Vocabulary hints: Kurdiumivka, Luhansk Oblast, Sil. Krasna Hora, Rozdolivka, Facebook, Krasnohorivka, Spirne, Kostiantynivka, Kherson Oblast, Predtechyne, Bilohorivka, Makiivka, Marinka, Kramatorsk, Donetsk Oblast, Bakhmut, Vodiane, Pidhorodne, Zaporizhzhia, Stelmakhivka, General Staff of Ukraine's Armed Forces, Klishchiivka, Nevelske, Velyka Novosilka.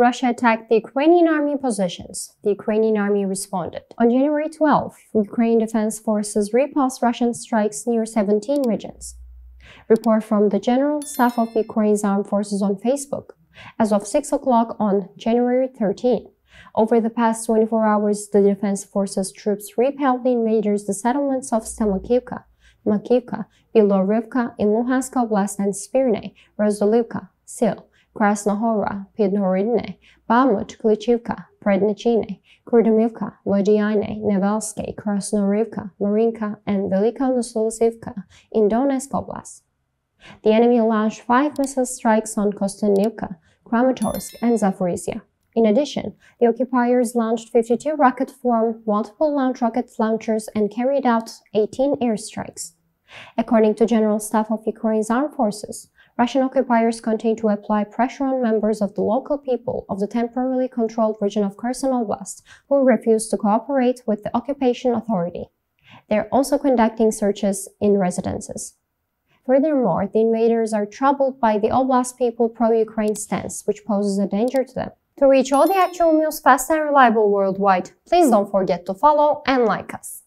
Russia attacked the Ukrainian army positions. The Ukrainian army responded. On January 12, Ukraine Defense Forces repulsed Russian strikes near 17 regions. Report from the General Staff of Ukraine's Armed Forces on Facebook. As of 6 o'clock on January 13, over the past 24 hours, the Defense Forces troops repelled the invaders the settlements of Stelmakhivka, Makiivka, Bilohorivka in Luhansk Oblast and Spirne, Rozdolivka, Sil. Krasna Hora, Pidhorodne, Bakhmut, Klishchiivka, Predtechyne, Kurdiumivka, Vodiane, Nevelske, Krasnohorivka, Marinka, and Velyka Novosilka in Donetsk Oblast. The enemy launched 5 missile strikes on Kostiantynivka, Kramatorsk, and Zaporizhzhia. In addition, the occupiers launched 52 rockets from multiple launch rocket launchers and carried out 18 airstrikes. According to General Staff of Ukraine's Armed Forces, Russian occupiers continue to apply pressure on members of the local people of the temporarily controlled region of Kherson Oblast, who refuse to cooperate with the occupation authority. They are also conducting searches in residences. Furthermore, the invaders are troubled by the Oblast people's pro-Ukraine stance, which poses a danger to them. To reach all the actual news fast and reliable worldwide, please don't forget to follow and like us.